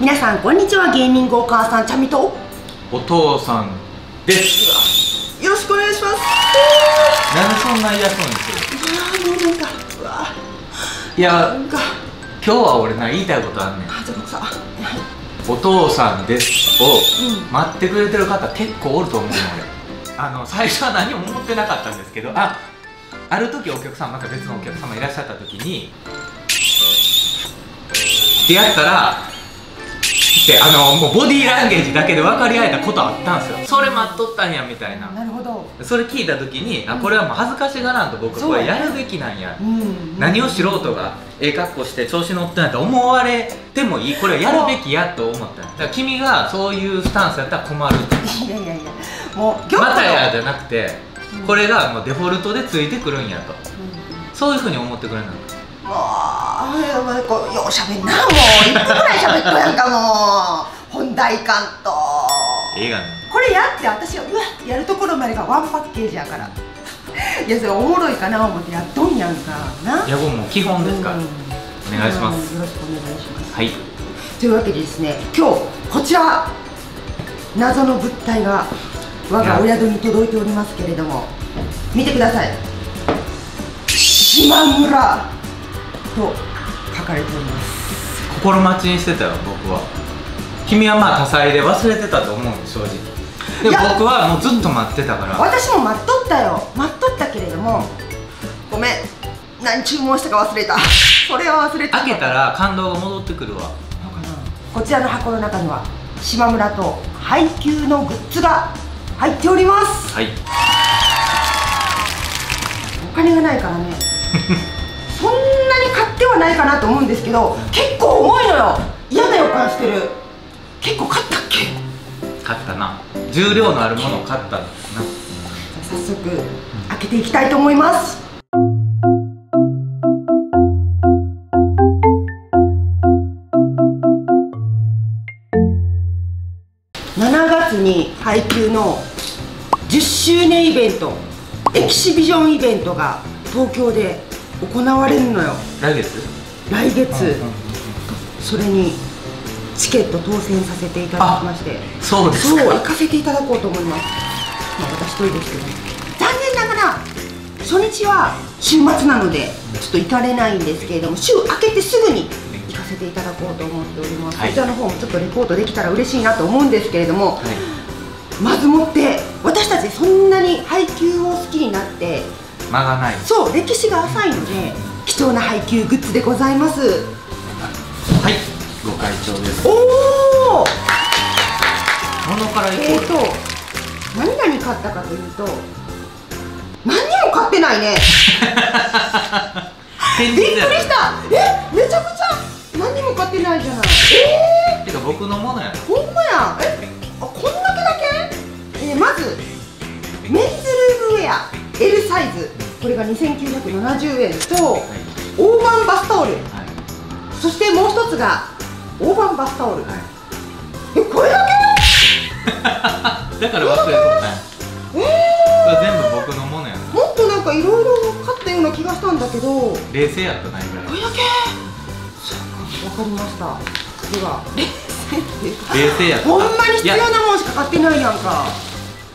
皆さんこんにちは、ゲーミングお母さんちゃみとお父さんです。よろしくお願いします。なんでそんな嫌そうにしてる？いやー、もうなんか、うわー、いやー、なんか今日は俺な、言いたいことあんねん。あ、じゃあ、さ、お父さんですを待ってくれてる方結構おると思うの俺。最初は何も思ってなかったんですけど、ある時お客さん、また別のお客様いらっしゃった時に出会ったらってもうボディーランゲージだけで分かり合えたことあったんですよ。それ待っとったんやみたいな。なるほど。それ聞いた時に、あ、これはもう恥ずかしがらんと僕はやるべきなんや、何を素人が格好して調子乗ってないと思われてもいい、これはやるべきやと思った。だから君がそういうスタンスやったら困る。いやいやいや、もうまたやじゃなくて、これがもうデフォルトでついてくるんやと、そういうふうに思ってくれるんだ。もうようしゃべんな、もう1分ぐらいしゃべっとやんか、もう本題感とこれやって、私はうわやるところまでがワンパッケージやから、いやそれおもろいかな思ってやっとんやんかな。いや、もう基本ですから、お願いします。よろしくお願いします。はい、というわけでですね、今日こちら謎の物体が我がお宿に届いておりますけれども、見てください。島村と書かれております。心待ちにしてたよ僕は。君はまあ多彩で忘れてたと思う、正直。でも僕はもうずっと待ってたから。私も待っとったよ、待っとったけれども、ごめん、何注文したか忘れた。それは忘れてた。開けたら感動が戻ってくるわ。こちらの箱の中にはしまむらと配給のグッズが入っております。はい、お金がないからねそんなに買ってはないかなと思うんですけど、結構重いのよ。嫌な予感してる。結構買ったっけ？買ったな。重量のあるものを買ったな。早速開けていきたいと思います。7月に配給の10周年イベント、エキシビジョンイベントが東京で行われるのよ、来月。来月。それにチケット当選させていただきまして、そうですか。そう、行かせていただこうと思います。まあ私一人ですけど、残念ながら初日は週末なのでちょっと行かれないんですけれども、週明けてすぐに行かせていただこうと思っております。こちらの方もちょっとレポートできたら嬉しいなと思うんですけれども、はい、まずもって私たちそんなに配給を好きになって間がない。そう、歴史が浅いので貴重な配給グッズでございます。はい、ご開帳です。おお、何々買ったかというと、何も買ってないねびっくりした。え、めちゃくちゃ何も買ってないじゃない。てか僕のものやな。ほんまや。え、あ、こんだけだけ。まずメンズルームウェアL サイズ、これが2970円と、大判バスタオル、そしてもう一つが大判バスタオル。え、これだけ？だから忘れとったんや。これ全部僕のものやな。もっとなんかいろいろ買ったような気がしたんだけど、冷静やったな今。これだけ？そうか、わかりました。では冷静やった。ほんまに必要なものしか買ってないやんか。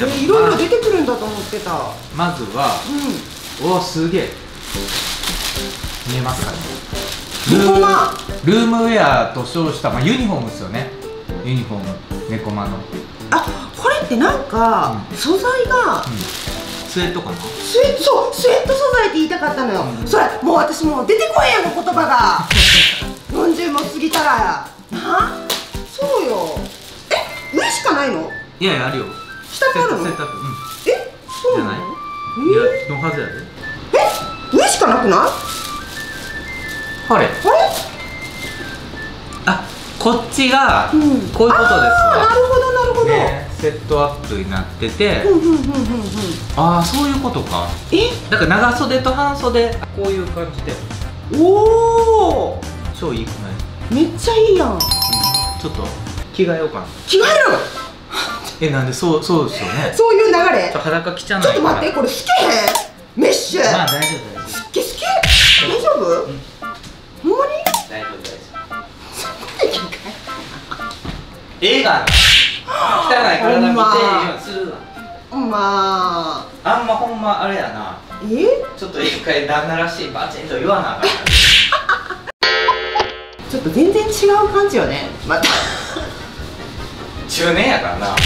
いろいろ出てくるんだと思ってた。まずは、おお、すげえ。見えますかね。ルームウェアと称した、まあユニフォームですよね。ユニフォーム、猫間の。あ、これってなんか、素材が。スウェットかな。そう、スウェット素材って言いたかったのよ。それ、もう私もう出てこいやん、言葉が。40も過ぎたら。な。そうよ。え、上しかないの。いやいや、あるよ。下もあるの？え、そうなの？いや、のはずやで。え、上しかなくない？あれ？あれ？あ、こっちがこういうことです。ああ、なるほどなるほど。セットアップになってて、ああ、そういうことか。え、だから長袖と半袖こういう感じで。おお、超いいくない？めっちゃいいやん。ちょっと着替えようかな。着替える？え、なんでそうですよね。そういう流れ。裸着ちゃない。ちょっと待って、これ透けへん？メッシュ。まあ大丈夫。透け。大丈夫？ほんまに？大丈夫大丈夫。映画汚い体見て今するな。まああんまほんまあれやな、ちょっと一回旦那らしいバチンと言わなあかんちょっと全然違う感じよね。また中年やからな。やっ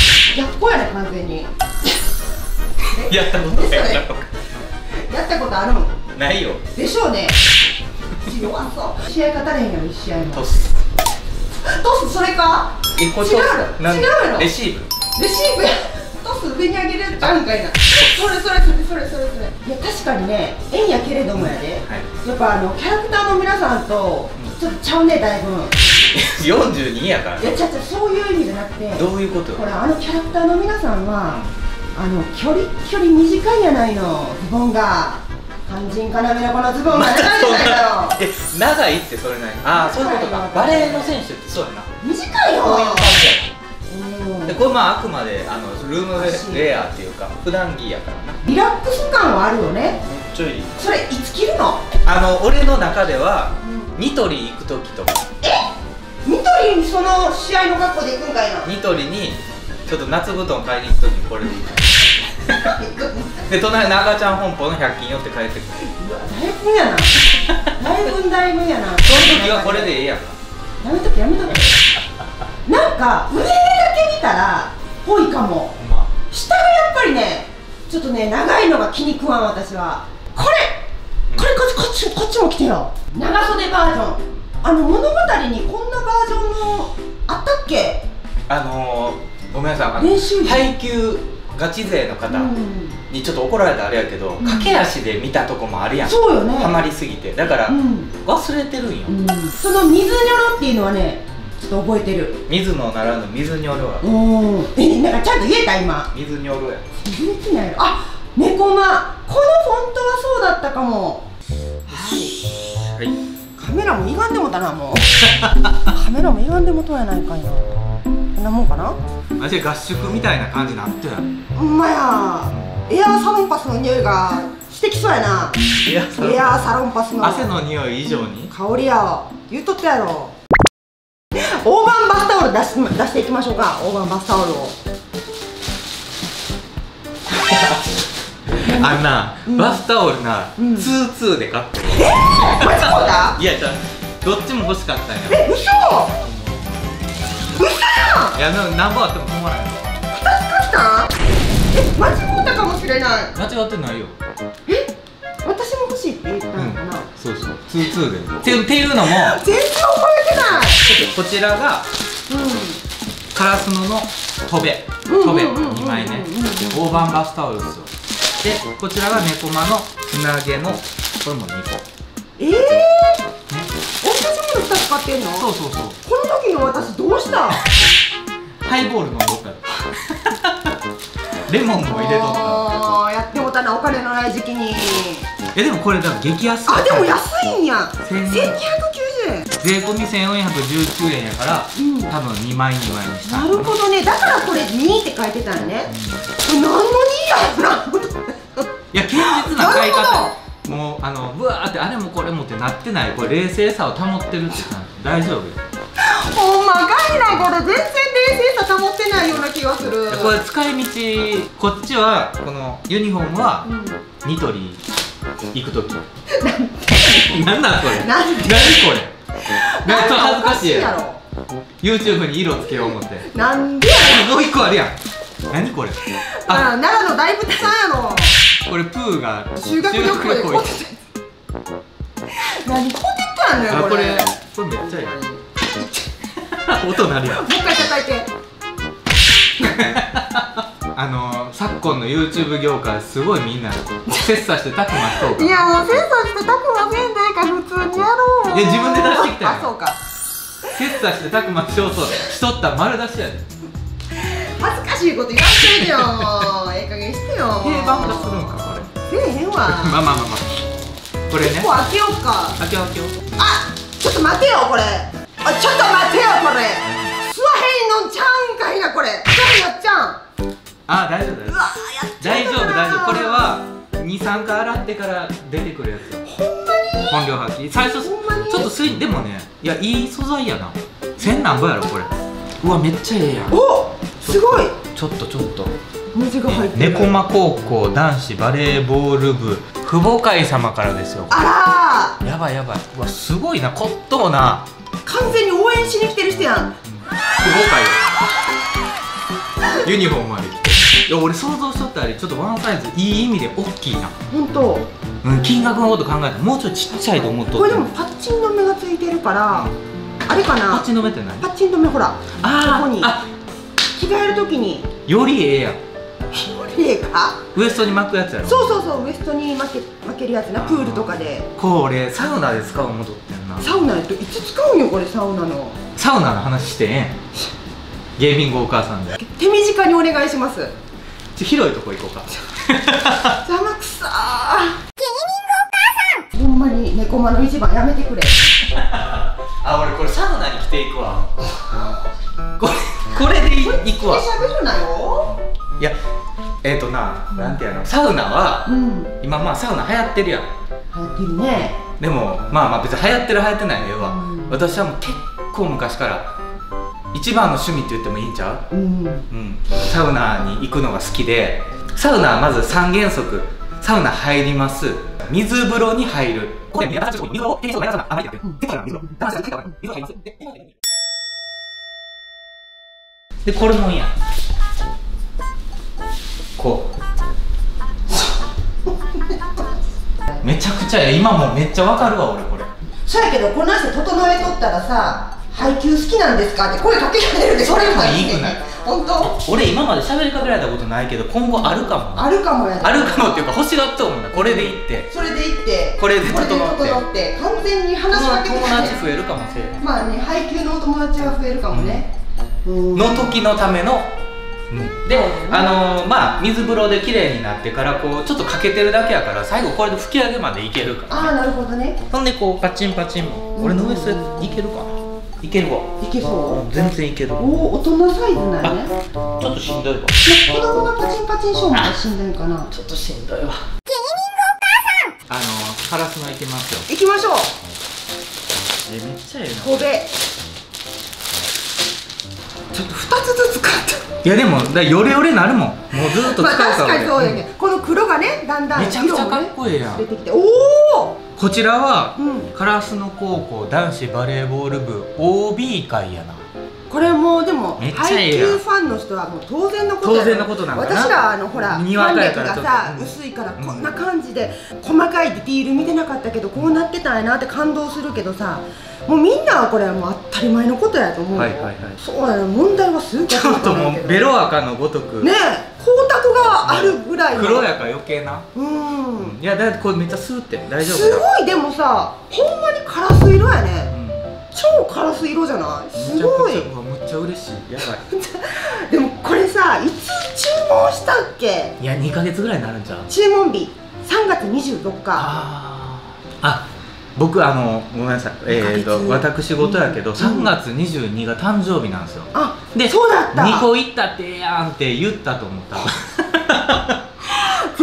こやね完全にやったことないやったことあるもんないよでしょうね。弱そう試合勝たれへんやろ。1試合もトストスそれか違う違うよ。レシーブレシーブやトス上に上げれるじゃんかいな。それそれそれそれそれそれ。いや確かにね縁やけれどもやで、やっぱキャラクターの皆さんとちょっとちゃうねだいぶ。42やからね。いやちゃちゃそういう意味じゃなくて、どういうことほらキャラクターの皆さんは距離短いやないの。ズボンが肝心要なこのズボンが長いじゃないだろ。え長いってそれない。ああそういうことか。バレーの選手ってそうやな短いよ。こういう感じやな。でこれまああくまでルームレアーっていうか普段着やからな。リラックス感はあるよね。めっちゃいい。それいつ着るの？俺の中ではニトリ行く時とか。ニトリにその試合の格好で行くんかいな。ニトリにちょっと夏布団買いに行く時にこれで行くで隣長ちゃん本舗の100均寄って帰ってくる。うわだいぶやなだいぶやな。その時はこれでええやんか。やめとけやめとけなんか上だけ見たらぽいかも、まあ、下がやっぱりねちょっとね長いのが気に食わん私は。これこっちも来てよ長袖バージョン。物語にこんなバージョンのあったっけ？ごめんなさい配給ガチ勢の方にちょっと怒られたあれやけど、うん、駆け足で見たとこもあるやん。そうよねハマりすぎてだから、うん、忘れてるんよ、うん、その水ニョロっていうのはねちょっと覚えてる。水野ならぬ水ニョロや。なんかちゃんと言えた今水ニョロや。全然ないよ。あっ猫まこのフォントはそうだったかも。はい、はいカメラも歪んでもたなもうカメラも歪んでもとやないかいな。こんなもんかな。マジで合宿みたいな感じになってる。ほんまやエアーサロンパスの匂いがしてきそうやな。エアーサロンパスの汗の匂い以上に香りや言うとったやろ。大判バスタオル出していきましょうか。大判バスタオルをバスタオルな2で買ってる。マジそうだ。いやじゃあどっちも欲しかったんや。え嘘嘘やん。いや何本あっても困らない。2つ買ったん？え間違ったかもしれない。間違ってないよ。え私も欲しいって言ったのかな。そうそう2でっていうのも全然覚えてない。こちらがカラスノのトベ2枚ね大判バスタオルですよ。で、こちらが猫間のつなげのこれも2個。ええー、ね、同じもの2つ買ってんの？そうそうそう。この時の私どうしたハイボール飲んどったレモンも入れとった。ああやってもたなお金のない時期に。いやでもこれだから激安。あでも安いんや。1290円税込み1419円やから、うん、多分2枚にした。なるほどね。だからこれ2って書いてたんね、うん、何の2やいや堅実な買い方。もうブワーってあれもこれもってなってない。これ冷静さを保ってるって大丈夫。ほんまかいなこれ全然冷静さ保ってないような気がする。これ使い道こっちはこのユニフォームはニトリ行く時なんなんこれ何これなんか恥ずかしいやろ。 YouTube に色つけよう思ってなんでやろ。もう1個あるやん何これ。あ奈良の大仏さんやろこれ。プーが修学旅行でこうやって何こうやってたんだよこれ。これめっちゃいい音鳴るやん。もう一回叩いて昨今の YouTube 業界すごいみんな切磋してたくましそうか。いやもう切磋してたくませんないから普通にやろう。いや自分で出してきたやん。あそうか切磋してたくましようそうしとった丸出しやで。恥ずかしいこと言わせてるよええ加減してよ。定番化するんかこれ。せえへんわまあまあまあまあこれね結構開けようか。開けようあちょっと待てよこれ。あちょっと待てよこれ吸わへんのちゃうんかいなこれ。ちょっとやっちゃんあ大丈夫大丈夫これは23回洗ってから出てくるやつ。ほんまに本領発揮。最初ちょっとでもねいやいい素材やな。1000なんぼやろこれ。うわめっちゃええやん。おすごい。ちょっと文字が入ってる。猫間高校男子バレーボール部父母会様からですよ。あらーやばいやばい。うわすごいな、こっとうな。完全に応援しに来てる人やん。父母会ユニフォームある。いや俺想像しとったよりちょっとワンサイズいい意味で大きいな。本当。うん、金額のこと考えたらもうちょっとちっちゃいと思っとって。これでもパッチン止めがついてるからあれかな。パッチン止めって何？パッチン止めほらここに着替えるときによりええやん。ウエストに巻くやつやろ。そうそうそう、ウエストに巻けるやつな。プールとかでこれサウナで使うものってんな。サウナやといつ使うんよこれ。サウナの話してえん。ゲーミングお母さんで手短にお願いします。広いとこ行こうか。邪魔くさー。ゲーミングお母さんほんまに猫間の一番やめてくれ。あ、俺これサウナに着ていくわ。これで行くわ。喋るなよ。いやなんていうの、サウナは今まあサウナ流行ってるやん。流行ってるね。でもまあ別に流行ってる流行ってないのよは、私はもう結構昔から一番の趣味って言ってもいいんちゃう？うん。サウナに行くのが好きで、サウナはまず3原則。サウナ入ります。水風呂に入る。これ皆さんちょっと水を提供がやらなあまりだけど。でから水風呂。だから入ります。でこれもいいや。こうめちゃくちゃ今もうめっちゃわかるわ俺これ。そうやけどこの人整えとったらさ、配給好きなんですかって声かけられるで。それもいいくない？本当俺今まで喋りかけられたことないけど、今後あるかも。あるかもやで。あるかもっていうか欲しがって思うな。これでいって、それでいって、これで整って完全に話しかけて、友達増えるかもしれない。まあね、配給のお友達は増えるかもね。の時のためので、まあ水風呂で綺麗になってからこうちょっとかけてるだけやから、最後これで拭き上げまでいけるから。ああなるほどね。ほんでこうパチンパチン、俺のウエストいけるかな。いけるわ。いけそう。全然いける。おお、大人サイズなんやね。ちょっとしんどいわ。子供がパチンパチンショーもしんどいかな。ちょっとしんどいわ。ゲーミングお母さんカラスのいきますよ。いきましょう。めっちゃええな。これちょっと2つずつ買った。いやでもだヨレヨレなるもん、もうずっと使うから。確かにそうやね。この黒がねだんだんめちゃくちゃかっこええやん。出てきて。おおこちらは烏野高校男子バレーボール部 OB 会やな。これもうでも配球ファンの人はもう当然のことや。当然のことなんだな。私らほらファン歴がさ薄いから、こんな感じで細かいディティール見てなかったけどこうなってたんやなって感動するけどさ、もうみんなはこれはもう当たり前のことやと思う。はいはいはい。そうやね。問題はすごい。ちょっともうベロアカのごとくね、光沢があるぐらいの黒やから余計な。うん。いやだってこれめっちゃ吸って大丈夫。すごい。でもさ、ほんまにカラス色やね。超カラス色じゃない？すごい。めっちゃ嬉しい。やばい。でもこれさ、いつ注文したっけ？いや2ヶ月ぐらいになるんじゃん。注文日3月24日。あ。僕ごめんなさい、私事やけど3月22日が誕生日なんですよ。あ、でそうだった。2個行ったってええやんって言ったと思った。全然覚えてなかっ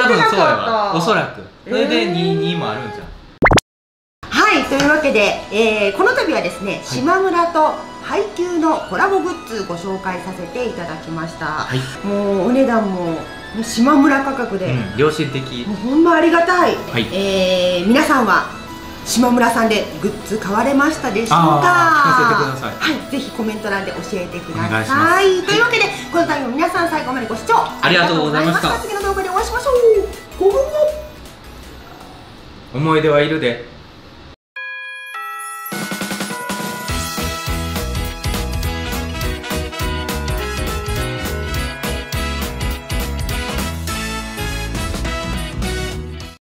た。多分そうやわ、おそらく。それで22もあるんじゃん。はい、というわけで、この度はですね、しまむらと配給のコラボグッズご紹介させていただきました。はい、もうお値段もしまむら価格で、良心的、もうほんまありがたい。はい、皆さんはしまむらさんでグッズ買われましたでしょうか？はい、ぜひコメント欄で教えてください。というわけで、この度も皆さん最後までご視聴ありがとうございました。次の動画でお会いしましょう。5分後。思い出はいるで。